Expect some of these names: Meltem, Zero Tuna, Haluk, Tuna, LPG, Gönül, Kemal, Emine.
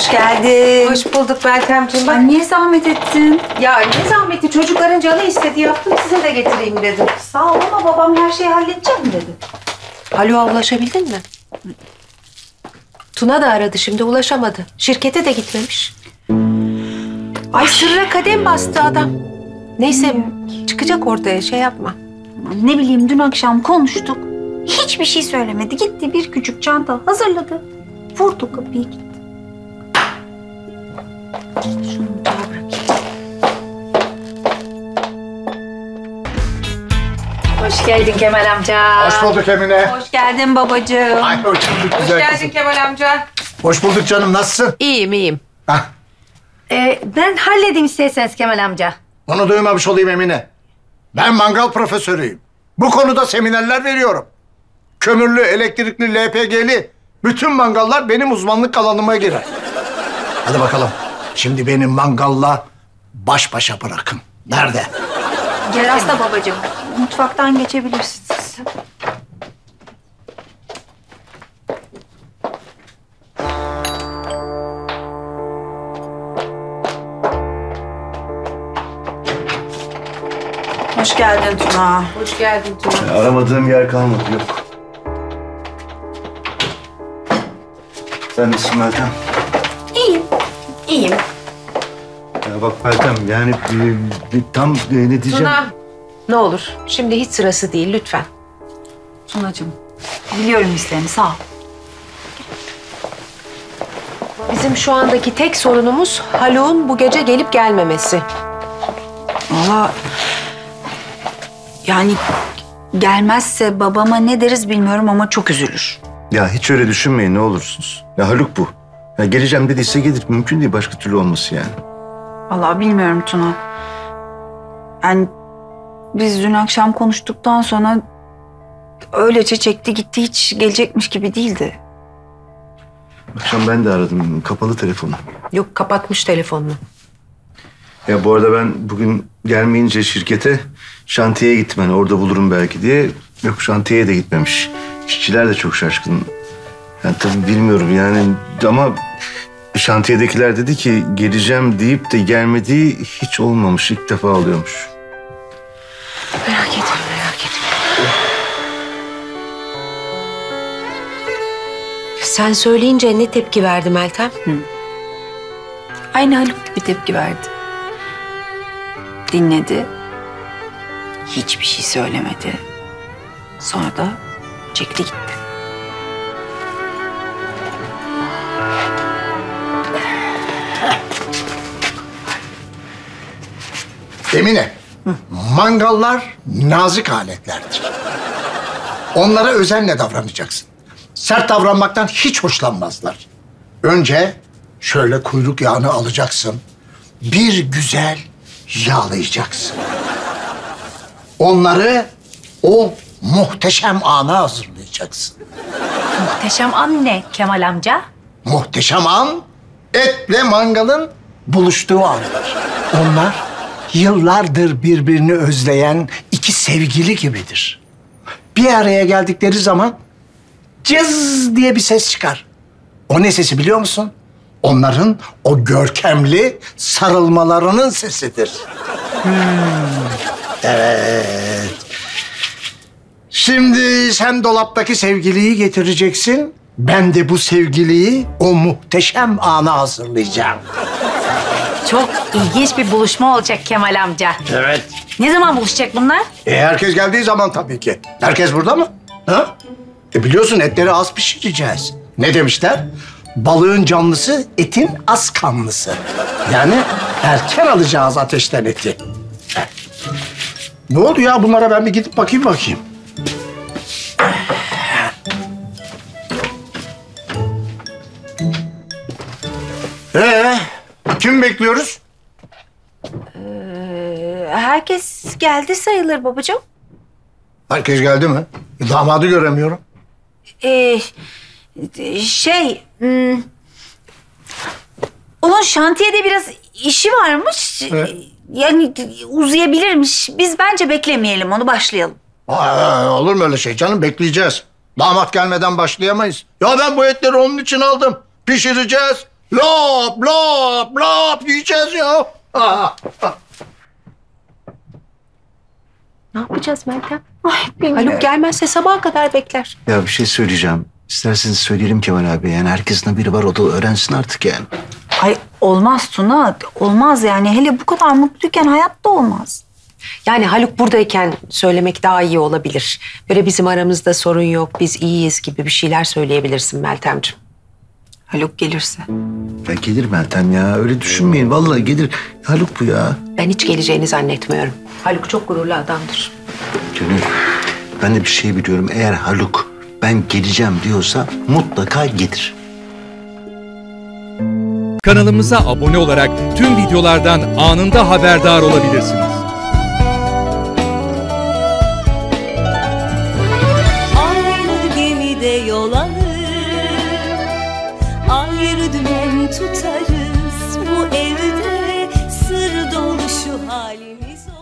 Hoş geldin. Hoş bulduk Meltemciğim. Bak, niye zahmet ettin? Ya ne zahmeti? Çocukların canı istedi, yaptım, size de getireyim dedim. Sağ ol ama babam her şeyi halledeceğim dedi. Haluk'a ulaşabildin mi? Tuna da aradı şimdi, ulaşamadı. Şirkete de gitmemiş. Ay sırra kadem bastı adam. Neyse çıkacak ortaya, şey yapma. Ne bileyim, dün akşam konuştuk. Hiçbir şey söylemedi. Gitti bir küçük çanta hazırladı. Vurdu kapıyı gitti. Şunu daha bırakayım. Hoş geldin Kemal amca. Hoş bulduk Emine. Hoş geldin babacığım. Ay, hoş bulduk güzel. Hoş geldin kızım. Kemal amca. Hoş bulduk canım, nasılsın? İyiyim, iyiyim. Hah. Ben halledeyim isterseniz Kemal amca. Onu duymamış olayım Emine. Ben mangal profesörüyüm. Bu konuda seminerler veriyorum. Kömürlü, elektrikli, LPG'li bütün mangallar benim uzmanlık alanıma girer. Hadi bakalım. Şimdi beni mangalla baş başa bırakın. Nerede? Gel asla babacığım. Mutfaktan geçebilirsiniz. Hoş geldin Tuna. Hoş geldin Tuna. Aramadığım yer kalmadı, yok. Sen nasılsın Meltem? İyiyim, iyiyim. Ya bak Meltem, yani tam ne diyeceğim? Tuna, ne olur şimdi hiç sırası değil, lütfen. Tunacığım, biliyorum isteğini, sağ ol. Bizim şu andaki tek sorunumuz Haluk'un bu gece gelip gelmemesi. Vallahi... Yani gelmezse babama ne deriz bilmiyorum ama çok üzülür. Ya hiç öyle düşünmeyin, ne olursunuz. Ya Haluk bu. Ya geleceğim dediyse gelir. Mümkün değil başka türlü olması yani. Vallahi bilmiyorum Tuna. Yani biz dün akşam konuştuktan sonra öylece çekti gitti, hiç gelecekmiş gibi değildi. Akşam ben de aradım, kapalı telefonu. Yok, kapatmış telefonunu. Ya bu arada ben bugün gelmeyince şirkete şantiyeye gittim. Hani orada bulurum belki diye. Yok, şantiyeye de gitmemiş. İşçiler de çok şaşkın. Yani tabii bilmiyorum yani ama şantiyedekiler dedi ki geleceğim deyip de gelmediği hiç olmamış. İlk defa oluyormuş. Merak etme, merak etme. Sen söyleyince ne tepki verdi Meltem? Hı. Aynı Haluk gibi tepki verdi. Dinledi, hiçbir şey söylemedi. Sonra da çekti gitti. Emine, hı, mangallar nazik aletlerdir. Onlara özenle davranacaksın. Sert davranmaktan hiç hoşlanmazlar. Önce şöyle kuyruk yağını alacaksın. Bir güzel yağlayacaksın. Onları o muhteşem ana hazırlayacaksın. Muhteşem an ne Kemal amca? Muhteşem an etle mangalın buluştuğu andır. Onlar yıllardır birbirini özleyen iki sevgili gibidir. Bir araya geldikleri zaman cız diye bir ses çıkar. O ne sesi biliyor musun? Onların o görkemli sarılmalarının sesidir. Hmm. Evet. Şimdi sen dolaptaki sevgiliyi getireceksin. Ben de bu sevgiliyi o muhteşem ana hazırlayacağım. Çok ilginç bir buluşma olacak Kemal amca. Evet. Ne zaman buluşacak bunlar? Herkes geldiği zaman tabii ki. Herkes burada mı? Ha? Biliyorsun etleri az pişireceğiz. Ne demişler? Balığın canlısı, etin az kanlısı. Yani erken alacağız ateşten eti. Ne oldu ya bunlara, ben bir gidip bakayım. Kim bekliyoruz? Herkes geldi sayılır babacığım. Herkes geldi mi? Damadı göremiyorum. Onun şantiyede biraz işi varmış. Evet. Yani uzayabilirmiş. Biz bence beklemeyelim onu, başlayalım. Olur mu öyle şey canım, bekleyeceğiz. Damat gelmeden başlayamayız. Ya ben bu etleri onun için aldım. Pişireceğiz, Lop lop lop yiyeceğiz ya. Ne yapacağız Meltem? Ay, Haluk gelmezse sabaha kadar bekler. Ya bir şey söyleyeceğim. İsterseniz söyleyelim Kemal abi. Yani herkesin biri var, o da öğrensin artık yani. Ay olmaz Tuna. Olmaz yani. Hele bu kadar mutluyken hayatta olmaz. Yani Haluk buradayken söylemek daha iyi olabilir. Böyle bizim aramızda sorun yok, biz iyiyiz gibi bir şeyler söyleyebilirsin Meltemciğim. Haluk gelirse. Ya gelir Meltem ya. Öyle düşünmeyin. Vallahi gelir. Haluk bu ya. Ben hiç geleceğini zannetmiyorum. Haluk çok gururlu adamdır. Gönül, ben de bir şey biliyorum. Eğer Haluk ben geleceğim diyorsa mutlaka gelir. Kanalımıza abone olarak tüm videolardan anında haberdar olabilirsiniz. Aynı gemide yol alır, ayrı dümen tutarız, bu evde sır dolu şu halimiz.